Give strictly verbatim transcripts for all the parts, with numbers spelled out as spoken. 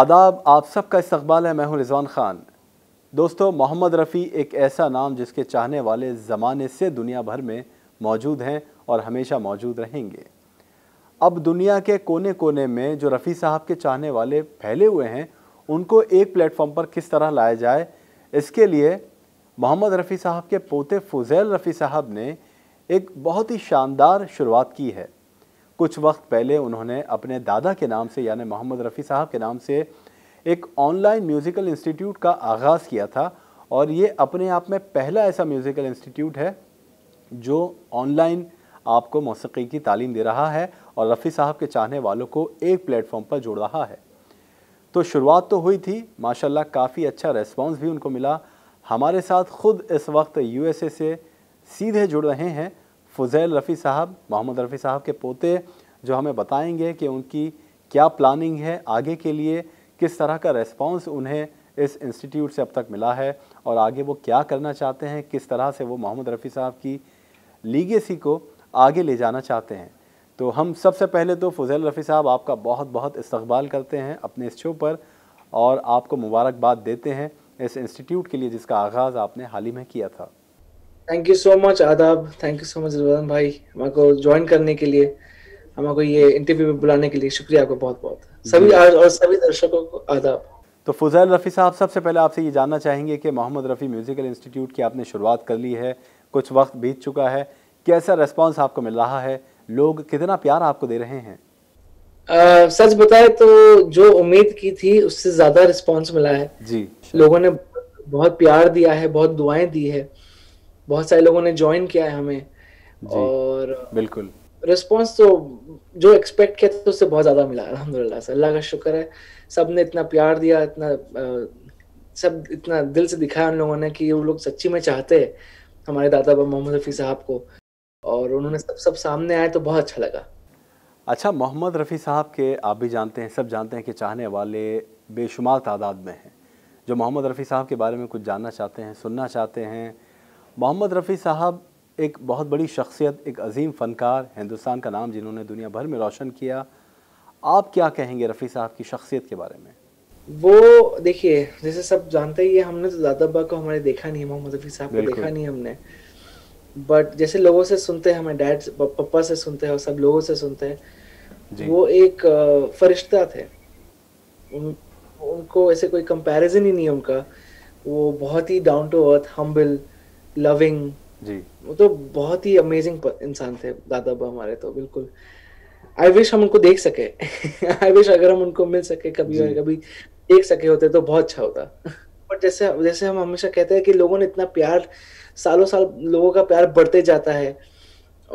आदाब, आप सबका इस्तकबाल है। मैं हूँ रिजवान ख़ान। दोस्तों, मोहम्मद रफ़ी एक ऐसा नाम जिसके चाहने वाले ज़माने से दुनिया भर में मौजूद हैं और हमेशा मौजूद रहेंगे। अब दुनिया के कोने कोने में जो रफ़ी साहब के चाहने वाले फैले हुए हैं, उनको एक प्लेटफॉर्म पर किस तरह लाया जाए, इसके लिए मोहम्मद रफ़ी साहब के पोते फ़ुज़ैल रफ़ी साहब ने एक बहुत ही शानदार शुरुआत की है। कुछ वक्त पहले उन्होंने अपने दादा के नाम से यानी मोहम्मद रफ़ी साहब के नाम से एक ऑनलाइन म्यूज़िकल इंस्टीट्यूट का आगाज़ किया था और ये अपने आप में पहला ऐसा म्यूज़िकल इंस्टीट्यूट है जो ऑनलाइन आपको मौसीकी की तालीम दे रहा है और रफ़ी साहब के चाहने वालों को एक प्लेटफॉर्म पर जोड़ रहा है। तो शुरुआत तो हुई थी, माशाल्लाह काफ़ी अच्छा रेस्पॉन्स भी उनको मिला। हमारे साथ ख़ुद इस वक्त यू एस ए से सीधे जुड़ रहे हैं फ़ुज़ैल रफ़ी साहब, मोहम्मद रफ़ी साहब के पोते, जो हमें बताएंगे कि उनकी क्या प्लानिंग है आगे के लिए, किस तरह का रेस्पॉन्स उन्हें इस इंस्टीट्यूट से अब तक मिला है और आगे वो क्या करना चाहते हैं, किस तरह से वो मोहम्मद रफ़ी साहब की लीगेसी को आगे ले जाना चाहते हैं। तो हम सबसे पहले तो फ़ुज़ैल रफ़ी साहब आपका बहुत बहुत इस्तकबाल करते हैं अपने इस शो पर और आपको मुबारकबाद देते हैं इस इंस्टीट्यूट के लिए जिसका आगाज़ आपने हाल ही में किया था। थैंक यू सो मच आदाब, thank you so much Rizwan भाई, हमको ज्वाइन करने के लिए, हमको ये इंटरव्यू में बुलाने के लिए शुक्रिया आपको बहुत बहुत। सभी आज और सभी दर्शकों को आदाब। तो फ़ुज़ैल रफ़ी साहब, सबसे पहले आपसे ये जानना चाहेंगे कि मोहम्मद रफ़ी म्यूजिकल इंस्टीट्यूट की आपने शुरुआत कर ली है, कुछ वक्त बीत चुका है, कैसा रिस्पॉन्स आपको मिल रहा है, लोग कितना प्यार आपको दे रहे हैं? Uh, सच बताए तो जो उम्मीद की थी उससे ज्यादा रिस्पॉन्स मिला है जी। लोगों ने बहुत प्यार दिया है, बहुत दुआएं दी है, बहुत सारे लोगों ने ज्वाइन किया है हमें जी, और बिल्कुल रिस्पॉन्स तो जो एक्सपेक्ट किया था तो उससे बहुत ज्यादा मिला। अल्हम्दुलिल्लाह से अल्लाह का शुक्र है, सब ने इतना प्यार दिया, इतना सब इतना दिल से दिखाया उन लोगों ने कि वो लोग सच्ची में चाहते हैं हमारे दादा बाबा मोहम्मद रफ़ी साहब को, और उन्होंने सब सब सामने आया तो बहुत अच्छा लगा। अच्छा, मोहम्मद रफ़ी साहब के आप भी जानते हैं, सब जानते हैं कि चाहने वाले बेशुमार तादाद में हैं जो मोहम्मद रफ़ी साहब के बारे में कुछ जानना चाहते हैं, सुनना चाहते हैं। मोहम्मद रफ़ी साहब एक बहुत बड़ी शख्सियत, एक अजीम फ़नकार, हिंदुस्तान का नाम जिन्होंने दुनिया भर में रोशन किया। आप क्या कहेंगे रफ़ी साहब की शख्सियत के बारे में? वो देखिए, जैसे सब जानते ही है, हमने तो दादा बाबा को हमारे देखा नहीं, मोहम्मद रफ़ी साहब को देखा नहीं हमने, बट जैसे लोगों से सुनते हैं, हमें डैड पापा से सुनते हैं और सब लोगों से सुनते हैं, वो एक फरिश्ता थे। उन, उनको ऐसे कोई कंपैरिजन ही नहीं है उनका। वो बहुत ही down to earth, humble, loving जी, वो तो बहुत ही अमेजिंग इंसान थे दादा बाबा हमारे। तो बिल्कुल आई विश हम उनको देख सके आई विश अगर हम उनको मिल सके कभी और कभी देख सके होते तो बहुत अच्छा होता। बट जैसे जैसे हम हमेशा कहते हैं कि लोगों ने इतना प्यार, सालों साल लोगों का प्यार बढ़ते जाता है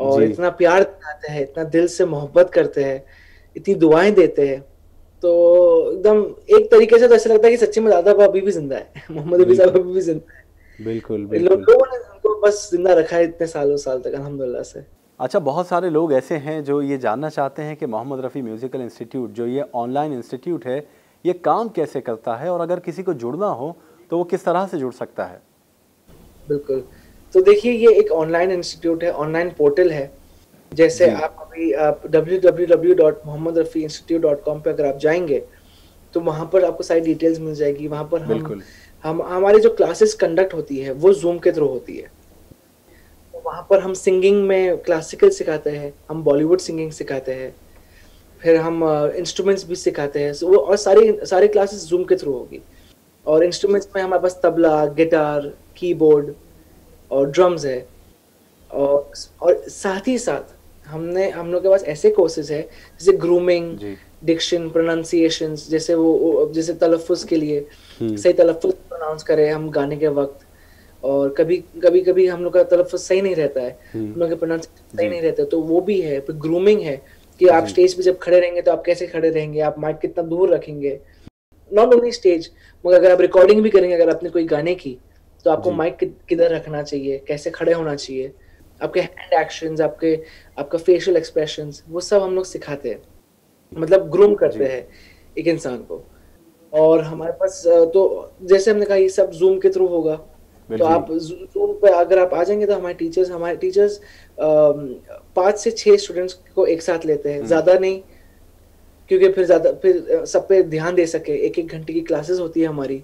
और इतना प्यार दिखाते हैं, इतना दिल से मोहब्बत करते हैं, इतनी दुआएं देते हैं, तो एकदम एक तरीके से तो ऐसा लगता है कि सच्ची में दादा बाबा अभी भी जिंदा है, मोहम्मद रफ़ी साहब अभी भी जिंदा है। बिल्कुल, बिल्कुल। लोगों ने उनको बस जिंदा रखा है इतने सालों साल तक, अल्हम्दुलिल्लाह से। अच्छा, बहुत सारे लोग ऐसे हैं जो ये जानना चाहते हैं कि मोहम्मद रफ़ी म्यूजिकल इंस्टीट्यूट, जो ये ऑनलाइन इंस्टीट्यूट है, ये काम कैसे करता है और अगर किसी को जुड़ना हो तो वो किस तरह से जुड़ सकता है? बिल्कुल, तो देखिए ये एक ऑनलाइन इंस्टीट्यूट है, ऑनलाइन पोर्टल है। जैसे आप अभी आप W W W dot Mohammad Rafi institute dot com पे अगर आप जाएंगे तो वहाँ पर आपको सारी डिटेल्स मिल जाएगी। वहाँ पर हम हम हमारी जो क्लासेस कंडक्ट होती है वो जूम के थ्रू होती है। तो वहाँ पर हम सिंगिंग में क्लासिकल सिखाते हैं, हम बॉलीवुड सिंगिंग सिखाते हैं, फिर हम इंस्ट्रूमेंट्स uh, भी सिखाते हैं। so, और सारी सारी क्लासेस जूम के थ्रू होगी। और इंस्ट्रूमेंट्स में हमारे पास तबला, गिटार, कीबोर्ड और ड्रम्स है, और और साथ ही साथ हमने हम लोग के पास ऐसे कोर्सेज है जैसे ग्रूमिंग, डिक्शन, प्रोनाउंसिएशन, जैसे वो जैसे तलफ़ुज़ के लिए सही तलफ़ुज़ प्रोनाउंस करें हम गाने के वक्त, और कभी कभी कभी हम लोग का तलफ़ुज़ सही नहीं रहता है, हम लोग के प्रोनाउंसिएशन सही नहीं रहता, तो वो भी है। ग्रूमिंग है कि आप स्टेज पे जब खड़े रहेंगे तो आप कैसे खड़े रहेंगे, आप माइक कितना दूर रखेंगे, नॉट ओनली स्टेज मगर अगर आप रिकॉर्डिंग भी करेंगे अगर आपने कोई गाने की तो आपको माइक किधर रखना चाहिए, कैसे खड़े होना चाहिए, आपके हैंड एक्शंस, आपके आपका फेशियल एक्सप्रेशंस, वो सब हम लोग सिखाते हैं, मतलब ग्रूम करते हैं एक इंसान को। और हमारे पास तो जैसे हमने कहा ये सब जूम के थ्रू होगा, तो आप जूम पे अगर आप आ जाएंगे तो हमारे टीचर्स हमारे टीचर्स पाँच से छह स्टूडेंट्स को एक साथ लेते हैं, ज्यादा नहीं, क्योंकि फिर ज्यादा फिर सब पे ध्यान दे सके। एक एक घंटे की क्लासेस होती है हमारी,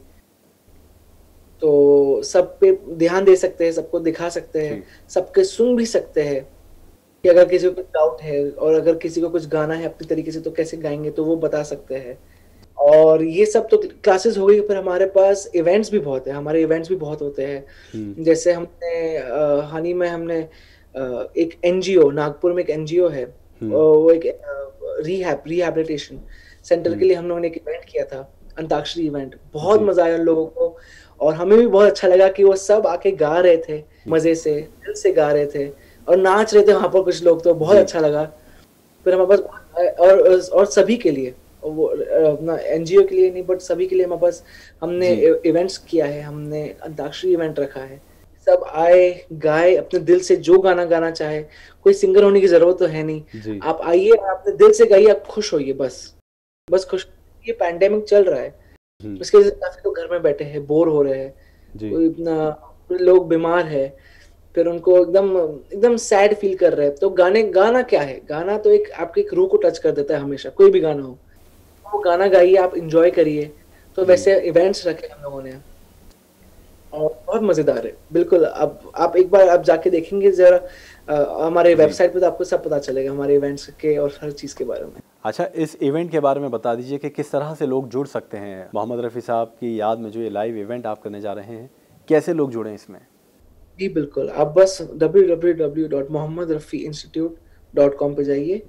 तो सब पे ध्यान दे सकते हैं, सबको दिखा सकते हैं, सबके सुन भी सकते हैं कि अगर किसी को कुछ डाउट है और अगर किसी को कुछ गाना है अपने तरीके से तो कैसे गाएंगे तो वो बता सकते हैं। और ये सब तो क्लासेस हो गई, पर हमारे पास इवेंट्स भी बहुत है, हमारे इवेंट्स भी बहुत होते हैं। जैसे हमने हाल ही में हमने एक एनजीओ, नागपुर में एक एनजीओ है, वो एक रिहैब रिहैबिलिटेशन सेंटर के लिए हम लोगों ने एक इवेंट किया था, अंताक्षरी इवेंट। बहुत मजा आया लोगों को और हमें भी बहुत अच्छा लगा कि वो सब आके गा रहे थे, मजे से दिल से गा रहे थे और नाच रहे थे वहाँ पर कुछ लोग, तो बहुत अच्छा लगा। फिर हमारे पास और और सभी के लिए, वो अपना एनजीओ के लिए नहीं बट सभी के लिए हमारे पास हमने इवेंट्स किया है, हमने अंताक्षरी इवेंट रखा है। सब आए, गाए, अपने दिल से जो गाना गाना चाहे, कोई सिंगर होने की जरूरत तो है नहीं, आप आइए, अपने दिल से गाइए, आप खुश होइए, बस बस खुश। ये पैंडेमिक चल रहा है, उसके वजह से काफी लोग घर में बैठे हैं, बोर हो रहे हैं, कोई अपना लोग बीमार है, फिर उनको एकदम एकदम सैड फील कर रहे हैं। तो गाने गाना क्या है, गाना तो एक आपकी रूह को टच कर देता है हमेशा, कोई भी गाना हो, वो गाना गाइए, आप इंजॉय करिए। तो वैसे इवेंट्स रखे हम लोगों ने और बहुत मजेदार है, बिल्कुल। अब आप एक बार आप जाके देखेंगे जरा हमारे वेबसाइट पे, तो आपको सब पता चलेगा हमारे इवेंट्स के और हर चीज के बारे में। अच्छा, इस इवेंट के बारे में बता दीजिए कि किस तरह से लोग जुड़ सकते हैं। मोहम्मद रफ़ी साहब की याद में जो ये लाइव इवेंट आप करने जा रहे हैं, कैसे लोग जुड़े इसमें? जी बिल्कुल, आप बस W W W dot Mohammad Rafi institute dot com पे जाइए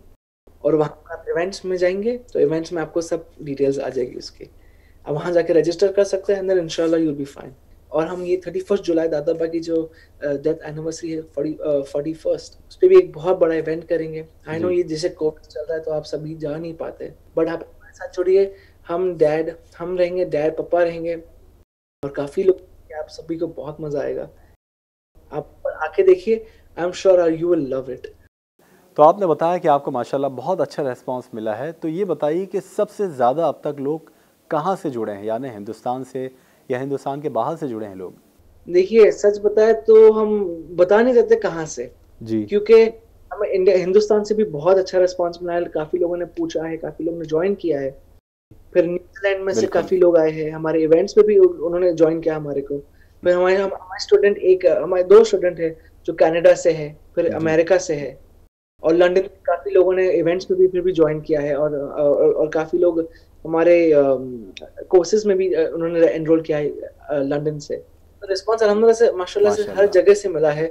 और वहाँ आप इवेंट्स में जाएंगे तो इवेंट्स में आपको सब डिटेल्स आ जाएगी उसकी, आप वहाँ जाके रजिस्टर कर सकते हैं अंदर, इंशाल्लाह यू विल बी फाइन। और हम ये थर्टी फर्स्ट जुलाई दादा बाबा की जो डेथ एनिवर्सरी है फोर्टी फर्स्ट, उस पर भी एक बहुत बड़ा इवेंट करेंगे। आई नो ये जैसे कोविड चल रहा है तो आप सभी जा नहीं पाते, बट आप हमारे साथ जुड़िए, हम डैड हम रहेंगे, डैड पापा रहेंगे और काफ़ी लोग, आप सभी को बहुत मज़ा आएगा, आप आके देखिए, I am sure you will love it. तो आपने बताया कि आपको माशाल्लाह बहुत अच्छा रिस्पांस मिला है, तो ये बताइए कि सबसे ज़्यादा अब तक लोग कहाँ से जुड़े हैं, यानी हिंदुस्तान से या हिंदुस्तान के बाहर से जुड़े हैं लोग? देखिए सच बताए तो हम बता नहीं सकते कहाँ से जी, क्योंकि हमें इंडिया हिंदुस्तान से भी बहुत अच्छा रिस्पांस मिला है, काफ़ी लोगों ने पूछा है, काफ़ी लोगों ने ज्वाइन किया है, फिर न्यूजीलैंड में से काफ़ी लोग आए हैं, हमारे इवेंट्स पे भी उन्होंने ज्वाइन किया हमारे को। फिर हमारे हमारे स्टूडेंट एक हमारे दो स्टूडेंट हैं जो कनाडा से है, फिर अमेरिका से है और लंदन में काफ़ी लोगों ने इवेंट्स में भी फिर भी ज्वाइन किया है और और, और काफ़ी लोग हमारे कोर्सेज में भी उन्होंने एनरोल किया है लंदन से। तो रिस्पॉन्स अल्हम्दुलिल्लाह से माशाल्लाह से हर जगह से मिला है।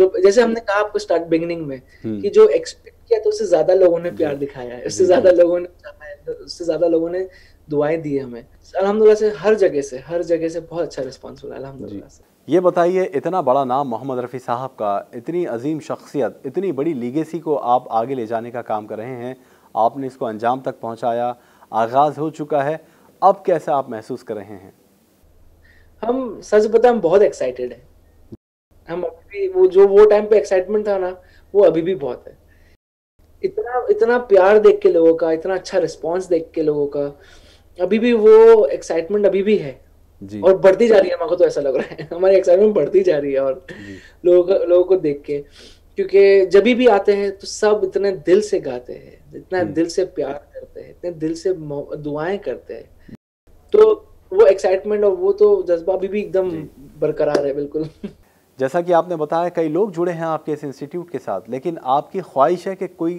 जो जैसे हमने कहा आपको स्टार्ट बिगिनिंग में कि जो एक्सपेक्ट किया तो उससे ज़्यादा लोगों ने प्यार दिखाया है, उससे ज़्यादा लोगों ने उससे ज़्यादा लोगों ने दुआएं दी हमें अल्हम्दुलिल्लाह से, हर जगह से हर जगह से बहुत अच्छा रिस्पॉन्स मिला अल्हम्दुलिल्लाह से। ये बताइए, इतना बड़ा नाम मोहम्मद रफ़ी साहब का, इतनी अजीम शख्सियत, इतनी बड़ी लीगेसी को आप आगे ले जाने का काम कर रहे हैं, आपने इसको अंजाम तक पहुंचाया, आगाज़ हो चुका है, अब कैसा आप महसूस कर रहे हैं? हम सच बता हम बहुत एक्साइटेड हैं, हम अभी भी वो जो वो टाइम पे एक्साइटमेंट था ना वो अभी भी बहुत है। इतना इतना प्यार देख के लोगों का, इतना अच्छा रिस्पॉन्स देख के लोगों का, अभी भी वो एक्साइटमेंट अभी भी है जी। और बढ़ती जा रही है, हमारे तो ऐसा लग रहा है हमारी एक्साइटमेंट बढ़ती जा रही है और लोगों लोगों को देख के, क्योंकि जब भी आते हैं तो सब इतने दिल से गाते हैं, इतना दिल से प्यार करते हैं, इतने दिल से दुआएं करते हैं, तो वो एक्साइटमेंट और वो तो जज्बा अभी भी एकदम बरकरार है, बिल्कुल। जैसा कि आपने बताया कई लोग जुड़े हैं आपके इस इंस्टीट्यूट के साथ, लेकिन आपकी ख्वाहिश है कि कोई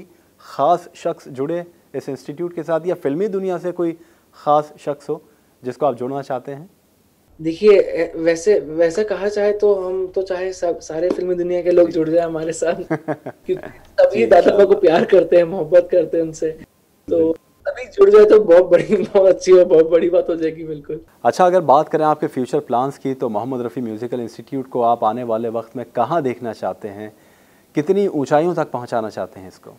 ख़ास शख्स जुड़े इस इंस्टीट्यूट के साथ, या फिल्मी दुनिया से कोई ख़ास शख्स हो जिसको आप जोड़ना चाहते हैं? देखिए वैसे वैसे कहा चाहे तो हम तो चाहे सब सारे फिल्मी दुनिया के लोग जुड़ जाए हमारे साथ क्योंकि सभी दादा बाबा को प्यार करते हैं, मोहब्बत करते हैं उनसे, तो सभी जुड़ जाए तो बहुत बड़ी बहुत अच्छी और बहुत बड़ी बात हो जाएगी, बिल्कुल। अच्छा, अगर बात करें आपके फ्यूचर प्लान्स की, तो मोहम्मद रफ़ी म्यूजिकल इंस्टीट्यूट को आप आने वाले वक्त में कहाँ देखना चाहते हैं, कितनी ऊँचाइयों तक पहुँचाना चाहते हैं इसको?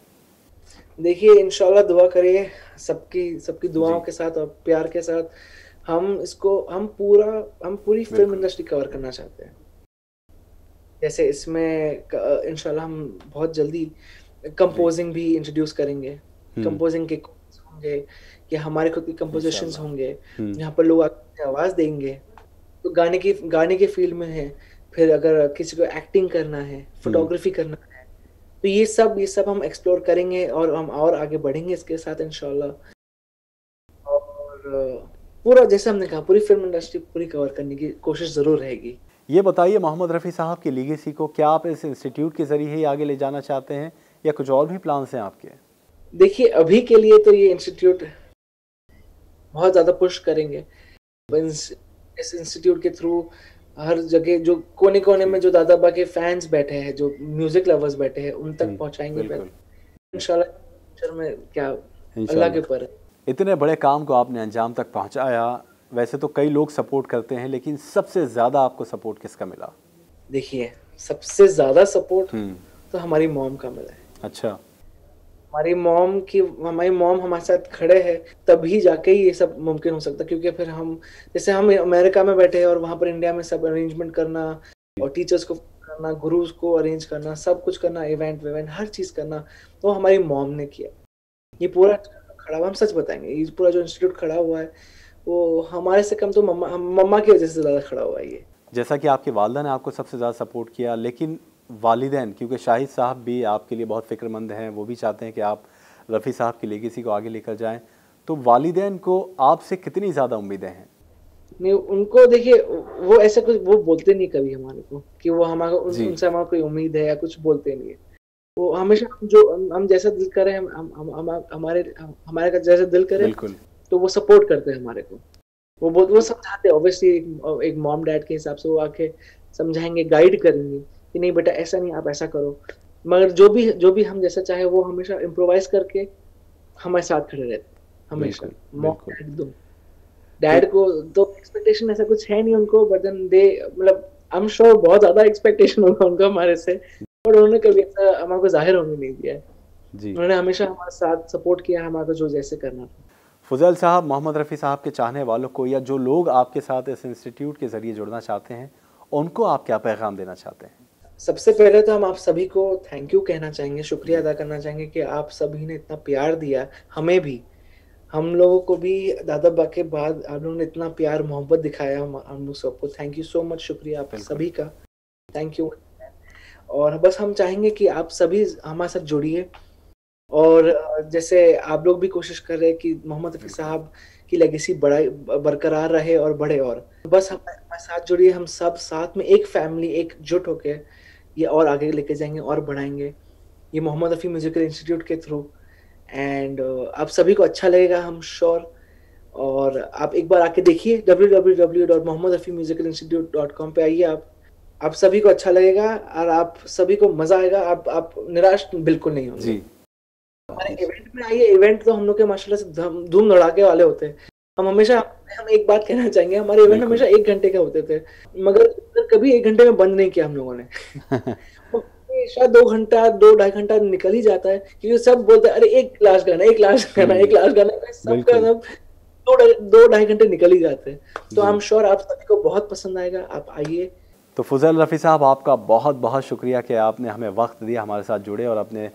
देखिए इंशाल्लाह दुआ करिए, सबकी सबकी दुआओं के साथ और प्यार के साथ हम इसको हम पूरा हम पूरी फिल्म इंडस्ट्री कवर करना चाहते हैं। जैसे इसमें इंशाल्लाह हम बहुत जल्दी कंपोजिंग भी इंट्रोड्यूस करेंगे, कंपोजिंग के कोर्स होंगे कि हमारे खुद की कंपोजिशंस होंगे, यहाँ पर लोग आवाज़ देंगे, तो गाने की गाने के फील्ड में है। फिर अगर किसी को एक्टिंग करना है, फोटोग्राफी करना है, तो ये सब ये सब हम एक्सप्लोर करेंगे और हम और आगे बढ़ेंगे इसके साथ इंशाल्लाह। पूरा, जैसे हमने कहा, पूरी फिल्म इंडस्ट्री पूरी कवर करने की कोशिश ज़रूर रहेगी। ये बताइए मोहम्मद रफ़ी साहब की लीगेसी को क्या आप इस इंस्टीट्यूट के ज़रिए ही आगे ले जाना चाहते हैं या कुछ और भी प्लान्स हैं आपके? देखिए, अभी के लिए तो ये इंस्टीट्यूट बहुत ज़्यादा पुश करेंगे। इस इंस्टीट्यूट के थ्रू हर जगह जो कोने कोने में जो दादा बा के फैंस बैठे हैं, जो म्यूजिक लवर्स बैठे हैं, उन तक पहुँचाएंगे इंशाल्लाह में। क्या अल्लाह के ऊपर। इतने बड़े काम को आपने अंजाम तक पहुँचाया। वैसे तो कई लोग सपोर्ट करते हैं, लेकिन सबसे ज़्यादा आपको सपोर्ट किसका मिला? देखिए, सबसे ज़्यादा सपोर्ट तो हमारी मॉम का मिला है। अच्छा। हमारी मॉम की हमारी मॉम हमारे साथ खड़े हैं, तभी जाके ये सब मुमकिन हो सकता है। क्योंकि फिर हम जैसे हम अमेरिका में बैठे हैं और वहाँ पर इंडिया में सब अरेंजमेंट करना और टीचर्स को करना, गुरुज को अरेंज करना, सब कुछ करना, इवेंट वेवेंट हर चीज़ करना, वो हमारी मॉम ने किया। ये पूरा खड़ा हुआ, हम सच बताएंगे, ये पूरा जो इंस्टीट्यूट खड़ा हुआ है वो हमारे से कम तो मम्मा मम्मा की वजह से ज़्यादा खड़ा हुआ है। ये जैसा कि आपके वालिदा ने आपको सबसे ज़्यादा सपोर्ट किया, लेकिन वालिदैन, क्योंकि शाहिद साहब भी आपके लिए बहुत फ़िक्रमंद हैं, वो भी चाहते हैं कि आप रफ़ी साहब की लेगेसी को आगे लेकर जाएं, तो वालिदैन को आपसे कितनी ज़्यादा उम्मीदें हैं? नहीं, उनको देखिए, वो ऐसा कुछ वो बोलते नहीं कभी हमारे को कि वो हमारे उनसे हमारा कोई उम्मीद है या कुछ, बोलते नहीं है। वो हमेशा जो हम जैसा दिल करें, हम, हम, हम, हमारे हमारे का जैसा दिल करें तो वो सपोर्ट करते हैं हमारे को। वो बहुत वो समझाते हैं, ऑब्वियसली एक मॉम डैड के हिसाब से वो आके समझाएंगे, गाइड करेंगे कि नहीं बेटा ऐसा नहीं, आप ऐसा करो, मगर जो भी जो भी हम जैसा चाहे वो हमेशा इम्प्रोवाइज करके हमारे साथ खड़े रहते हमेशा। मॉम डैड को तो एक्सपेक्टेशन ऐसा कुछ है नहीं उनको, बट दे मतलब आई एम श्योर बहुत ज्यादा एक्सपेक्टेशन होगा उनका हमारे से, बट उन्होंने कभी ऐसा हमारे को जाहिर होने नहीं दिया है। उन्होंने हमेशा हमारे साथ सपोर्ट किया, हमारे को जो जैसे करना था। फ़ुज़ैल साहब, मोहम्मद रफ़ी साहब के चाहने वालों को या जो लोग आपके साथ इस इंस्टीट्यूट के ज़रिए जुड़ना चाहते हैं, उनको आप क्या पैगाम देना चाहते हैं? सबसे पहले तो हम आप सभी को थैंक यू कहना चाहेंगे, शुक्रिया अदा करना चाहेंगे कि आप सभी ने इतना प्यार दिया हमें भी, हम लोगों को भी। दादा बा के बाद आप लोगों ने इतना प्यार मोहब्बत दिखाया हम हम लोग सबको, थैंक यू सो मच, शुक्रिया आप सभी का, थैंक यू। और बस हम चाहेंगे कि आप सभी हमारे साथ जुड़िए, और जैसे आप लोग भी कोशिश कर रहे हैं कि मोहम्मद रफ़ी साहब की लेगेसी बड़ा बरकरार रहे और बढ़े, और बस हमारे साथ जुड़िए, हम सब साथ में एक फैमिली एकजुट होके ये और आगे लेके जाएंगे और बढ़ाएंगे ये मोहम्मद रफ़ी म्यूजिकल इंस्टीट्यूट के थ्रू। एंड आप सभी को अच्छा लगेगा, हम श्योर। और आप एक बार आके देखिए, W W W dot Mohammad Rafi musical institute dot com पर आइए। आप आप सभी को अच्छा लगेगा और आप सभी को मज़ा आएगा, आप आप निराश बिल्कुल नहीं होंगे। हमारे इवेंट में आइए, इवेंट तो हम लोग के माशाल्लाह से धूम धड़ाके वाले होते हैं। हम हमेशा हम एक बात कहना चाहेंगे, हमारे इवेंट हमेशा एक घंटे के होते थे, मगर कभी एक घंटे में बंद नहीं किया हम लोगों ने। हमेशा दो घंटा दो ढाई घंटा निकल ही जाता है, क्योंकि सब बोलते हैं अरे एक लास्ट गाना एक लास्ट गाना एक लास्ट गाना, सबका सब दो दो ढाई घंटे निकल ही जाते हैं। तो आई एम श्योर आप सभी को बहुत पसंद आएगा, आप आइए। तो फ़ुज़ैल रफ़ी साहब, आपका बहुत बहुत शुक्रिया कि आपने हमें वक्त दिया, हमारे साथ जुड़े और अपने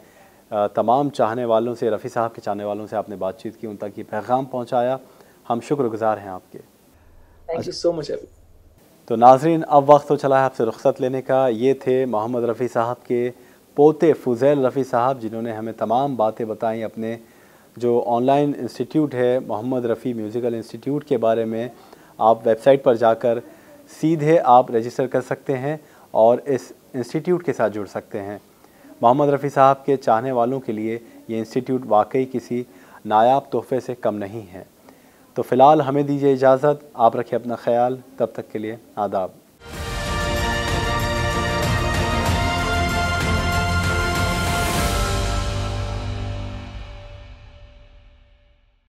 तमाम चाहने वालों से, रफ़ी साहब के चाहने वालों से आपने बातचीत की, उन तक ये पैगाम पहुंचाया। हम शुक्रगुजार हैं आपके, थैंक यू सो मच। तो नाजरीन, अब वक्त हो चला है आपसे रुख्सत लेने का। ये थे मोहम्मद रफ़ी साहब के पोते फ़ुज़ैल रफ़ी साहब, जिन्होंने हमें तमाम बातें बताई अपने जो ऑनलाइन इंस्टीट्यूट है मोहम्मद रफ़ी म्यूज़िकल इंस्टीट्यूट के बारे में। आप वेबसाइट पर जाकर सीधे आप रजिस्टर कर सकते हैं और इस इंस्टीट्यूट के साथ जुड़ सकते हैं। मोहम्मद रफ़ी साहब के चाहने वालों के लिए ये इंस्टीट्यूट वाकई किसी नायाब तोहफे से कम नहीं है। तो फ़िलहाल हमें दीजिए इजाज़त, आप रखें अपना ख्याल, तब तक के लिए आदाब।